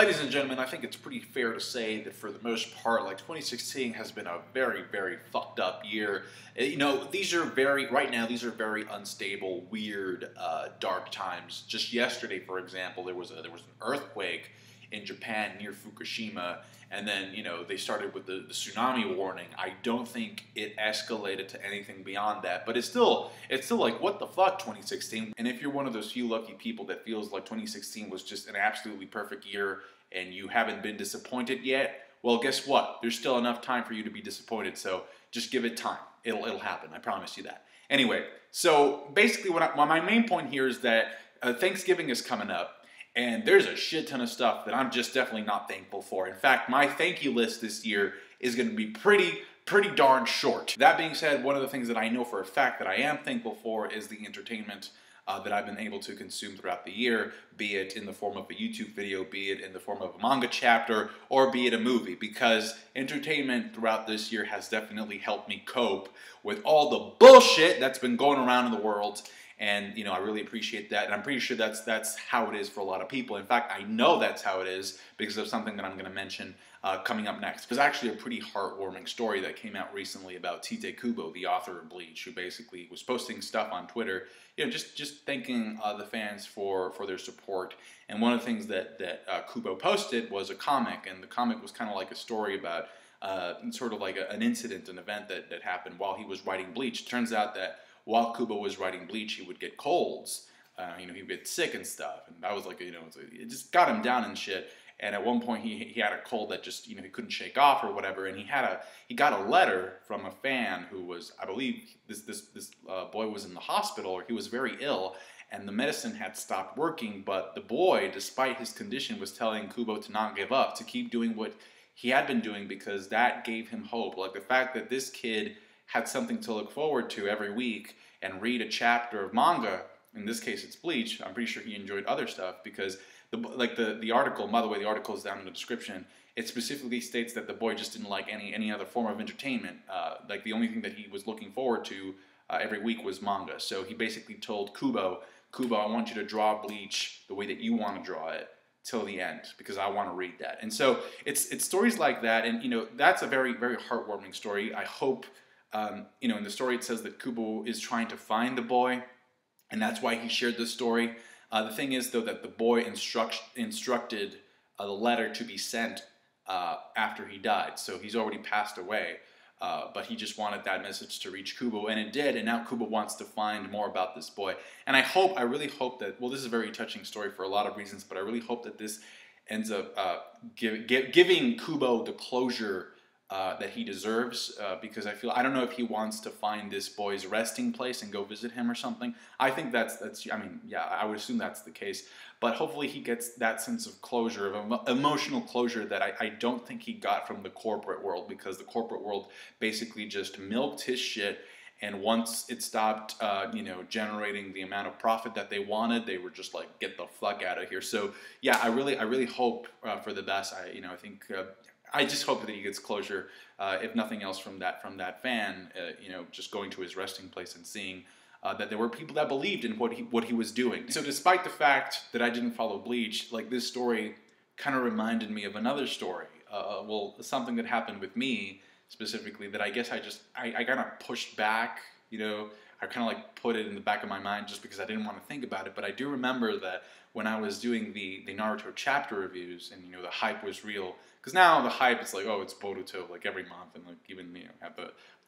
Ladies and gentlemen, I think it's pretty fair to say that for the most part, like, 2016 has been a very, very fucked up year. You know, these are very unstable, weird, dark times. Just yesterday, for example, there was an earthquake in Japan near Fukushima, and then, you know, they started with the tsunami warning. I don't think it escalated to anything beyond that, but it's still like, what the fuck, 2016? And if you're one of those few lucky people that feels like 2016 was just an absolutely perfect year and you haven't been disappointed yet, well, guess what? There's still enough time for you to be disappointed, so just give it time. It'll happen, I promise you that. Anyway, so basically my main point here is that Thanksgiving is coming up, and there's a shit ton of stuff that I'm just definitely not thankful for. In fact, my thank you list this year is going to be pretty darn short. That being said, one of the things that I know for a fact that I am thankful for is the entertainment that I've been able to consume throughout the year, be it in the form of a YouTube video, be it in the form of a manga chapter, or be it a movie, because entertainment throughout this year has definitely helped me cope with all the bullshit that's been going around in the world. And, you know, I really appreciate that, and I'm pretty sure that's how it is for a lot of people. In fact, I know that's how it is because of something that I'm going to mention coming up next. There's actually a pretty heartwarming story that came out recently about Tite Kubo, the author of Bleach, who basically was posting stuff on Twitter, you know, just thanking the fans for their support. And one of the things that Kubo posted was a comic, and the comic was kind of like a story about sort of like an incident, an event that happened while he was writing Bleach. Turns out that while Kubo was writing Bleach, he would get colds, you know, he'd get sick and stuff, and that was like, you know, it just got him down and shit, and at one point he had a cold that just, you know, he couldn't shake off or whatever, and he got a letter from a fan who was, I believe, this boy was in the hospital, or he was very ill, and the medicine had stopped working, but the boy, despite his condition, was telling Kubo to not give up, to keep doing what he had been doing, because that gave him hope. Like, the fact that this kid had something to look forward to every week and read a chapter of manga. In this case, it's Bleach. I'm pretty sure he enjoyed other stuff because, the article, by the way, the article is down in the description. It specifically states that the boy just didn't like any other form of entertainment. Like, the only thing that he was looking forward to every week was manga. So he basically told Kubo, I want you to draw Bleach the way that you want to draw it, till the end, because I want to read that. And so it's stories like that, and, you know, that's a very, very heartwarming story. I hope. You know, in the story it says that Kubo is trying to find the boy, and that's why he shared this story. The thing is, though, that the boy instructed the letter to be sent after he died, so he's already passed away, but he just wanted that message to reach Kubo, and it did, and now Kubo wants to find more about this boy. And I really hope that, well, this is a very touching story for a lot of reasons, but I really hope that this ends up giving Kubo the closure that he deserves, because I don't know if he wants to find this boy's resting place and go visit him or something. I think that's I mean, yeah, I would assume that's the case, but hopefully he gets that sense of closure, of emotional closure, that I don't think he got from the corporate world, because the corporate world basically just milked his shit, and once it stopped, you know, generating the amount of profit that they wanted, they were just like, get the fuck out of here. So yeah, I really hope for the best. I just hope that he gets closure, if nothing else, from that fan. You know, just going to his resting place and seeing that there were people that believed in what he was doing. So, despite the fact that I didn't follow Bleach, like, this story kind of reminded me of another story. Well, something that happened with me specifically that I guess I kind of pushed back. You know, I kind of like put it in the back of my mind just because I didn't want to think about it. But I do remember that when I was doing the Naruto chapter reviews, and, you know, the hype was real. Because now the hype is like, oh, it's Boruto, like, every month, and, like, even, you know, have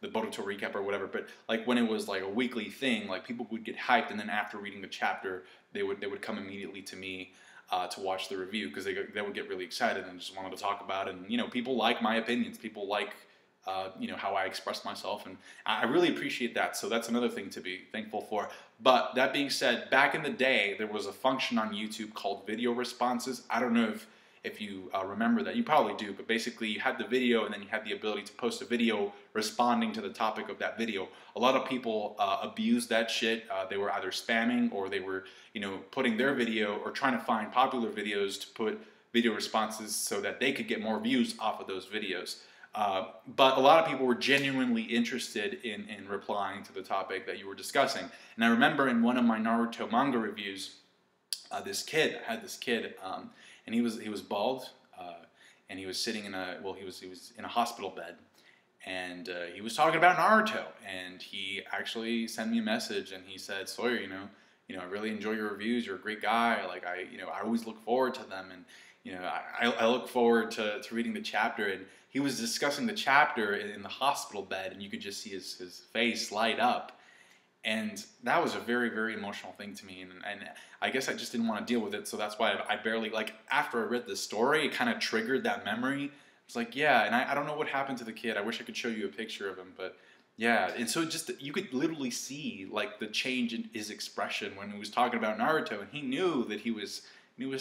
the Boruto recap or whatever. But, like, when it was like a weekly thing, like, people would get hyped, and then after reading the chapter, they would come immediately to me to watch the review, because they would get really excited and just wanted to talk about it. And, you know, people like my opinions, people like you know, how I express myself, and I really appreciate that. So that's another thing to be thankful for. But that being said, back in the day, there was a function on YouTube called video responses. I don't know if you remember that. You probably do, but basically you had the video, and then you had the ability to post a video responding to the topic of that video. A lot of people abused that shit. They were either spamming, or they were, you know, putting their video or trying to find popular videos to put video responses so that they could get more views off of those videos. But a lot of people were genuinely interested in replying to the topic that you were discussing. And I remember in one of my Naruto manga reviews, I had this kid, and he was bald, and he was sitting in a he was in a hospital bed, and he was talking about Naruto, and he actually sent me a message, and he said, Sawyer, I really enjoy your reviews. You're a great guy. Like I always look forward to them, and I look forward to reading the chapter. And he was discussing the chapter in the hospital bed, and you could just see his face light up. And that was a very, very emotional thing to me, and I guess I just didn't want to deal with it, so that's why I barely, like, after I read this story, it kind of triggered that memory. It's like, yeah, and I don't know what happened to the kid. I wish I could show you a picture of him, but yeah. And so just, you could literally see, like, the change in his expression when he was talking about Naruto, and he knew that he was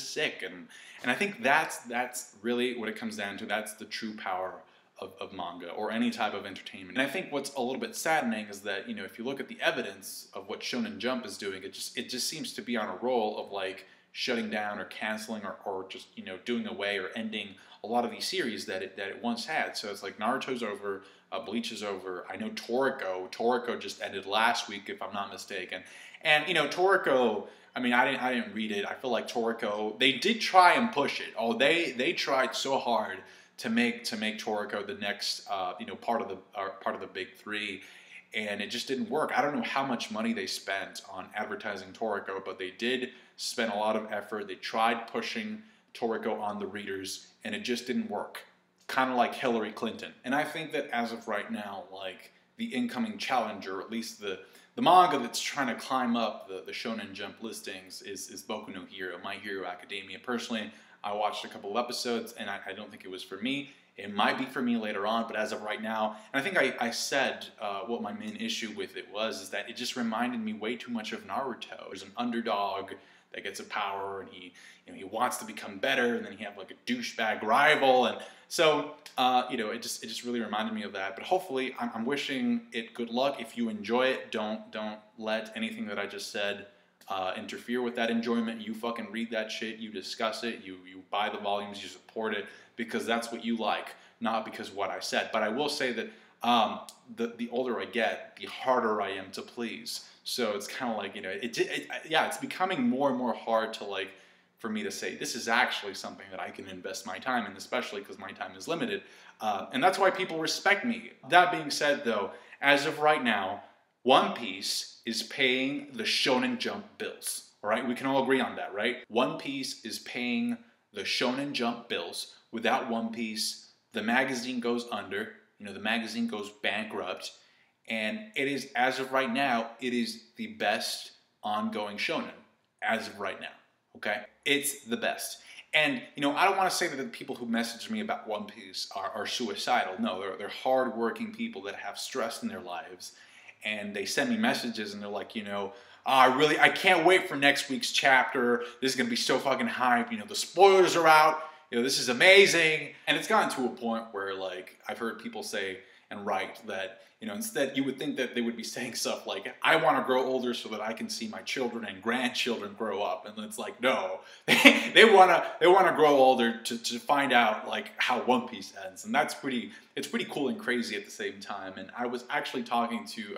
sick, and I think that's really what it comes down to. That's the true power of manga or any type of entertainment. And I think what's a little bit saddening is that, if you look at the evidence of what Shonen Jump is doing, it just seems to be on a roll of like shutting down or canceling or just, doing away or ending a lot of these series that it once had. So it's like Naruto's over, Bleach is over. I know Toriko just ended last week, if I'm not mistaken. And Toriko, I mean, I didn't read it. I feel like Toriko, they did try and push it. Oh, they tried so hard to make Toriko the next part of the big three, and it just didn't work. I don't know how much money they spent on advertising Toriko, but they did spend a lot of effort. They tried pushing Toriko on the readers, and it just didn't work. Kind of like Hillary Clinton. And I think that as of right now, like the incoming challenger, at least the manga that's trying to climb up the Shonen Jump listings is Boku no Hero, My Hero Academia. Personally, I watched a couple of episodes, and I don't think it was for me. It might be for me later on, but as of right now, and I think I said what my main issue with it was, is that it just reminded me way too much of Naruto. There's an underdog that gets a power, and he wants to become better, and then he have like a douchebag rival, and so it just really reminded me of that. But hopefully, I'm wishing it good luck. If you enjoy it, don't let anything that I just said interfere with that enjoyment. You fucking read that shit, you discuss it, you buy the volumes, you support it, because that's what you like, not because what I said. But I will say that the older I get, the harder I am to please. So it's kind of like, yeah, it's becoming more and more hard to, like, for me to say, this is actually something that I can invest my time in, especially because my time is limited. And that's why people respect me. That being said, though, as of right now, One Piece is paying the Shonen Jump bills, all right? We can all agree on that, right? One Piece is paying the Shonen Jump bills. Without One Piece, the magazine goes under, the magazine goes bankrupt, and it is, as of right now, it is the best ongoing shonen, as of right now, okay? It's the best. And, I don't want to say that the people who message me about One Piece are suicidal. No, they're hardworking people that have stress in their lives, and they send me messages, and they're like, I can't wait for next week's chapter. This is going to be so fucking hype. The spoilers are out. This is amazing. And it's gotten to a point where, like, I've heard people say and write that, instead you would think that they would be saying stuff like, I want to grow older so that I can see my children and grandchildren grow up. And it's like, no, they want to grow older to find out, like, how One Piece ends. And that's it's pretty cool and crazy at the same time. And I was actually talking to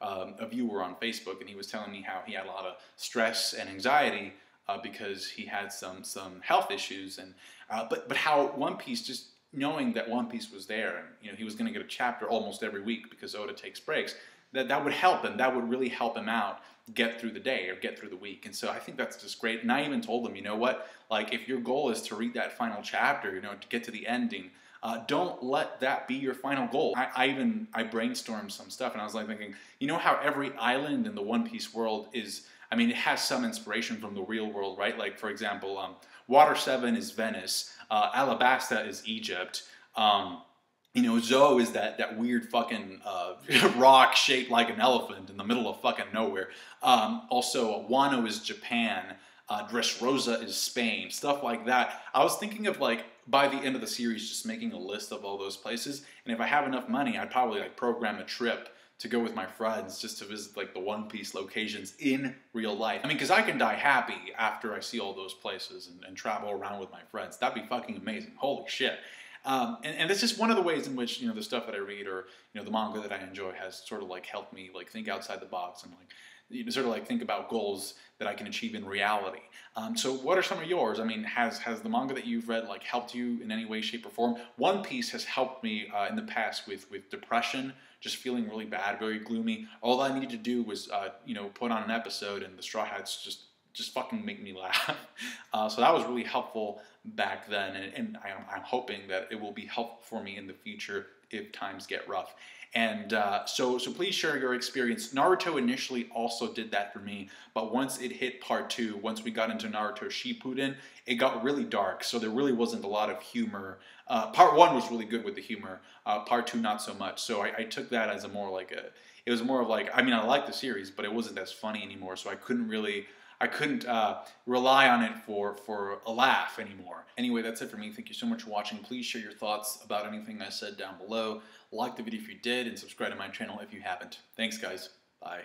a viewer on Facebook, and he was telling me how he had a lot of stress and anxiety because he had some health issues, and but how One Piece, just knowing that One Piece was there, and he was going to get a chapter almost every week because Oda takes breaks, that would help him. That would really help him out, get through the day or get through the week. And so I think that's just great. And I even told him, like, if your goal is to read that final chapter, to get to the ending, don't let that be your final goal. I brainstormed some stuff, and I was like thinking, how every island in the One Piece world is, I mean, it has some inspiration from the real world, right? Like, for example, Water 7 is Venice, Alabasta is Egypt, Zoe is that weird fucking rock shaped like an elephant in the middle of fucking nowhere. Also, Wano is Japan, Dressrosa is Spain, stuff like that. I was thinking of, like, by the end of the series, just making a list of all those places, and if I have enough money, I'd probably, like, program a trip to go with my friends just to visit, like, the One Piece locations in real life. I mean, because I can die happy after I see all those places and travel around with my friends. That'd be fucking amazing. Holy shit. And it's just one of the ways in which, the stuff that I read or, the manga that I enjoy has sort of, like, helped me, like, think outside the box and, like, sort of like think about goals that I can achieve in reality. So what are some of yours? I mean, has the manga that you've read like helped you in any way, shape, or form? One Piece has helped me in the past with depression, just feeling really bad, very gloomy. All I needed to do was you know, put on an episode, and the Straw Hats just fucking make me laugh. So that was really helpful back then, and I'm hoping that it will be helpful for me in the future if times get rough. And so please share your experience. Naruto initially also did that for me, but once it hit part two, once we got into Naruto Shippuden, it got really dark, so there really wasn't a lot of humor. Part one was really good with the humor, part two not so much, so I took that as a more like a, it was more of like, I mean, I liked the series, but it wasn't as funny anymore, so I couldn't really, rely on it for a laugh anymore. Anyway, that's it for me. Thank you so much for watching. Please share your thoughts about anything I said down below. Like the video if you did, and subscribe to my channel if you haven't. Thanks, guys. Bye.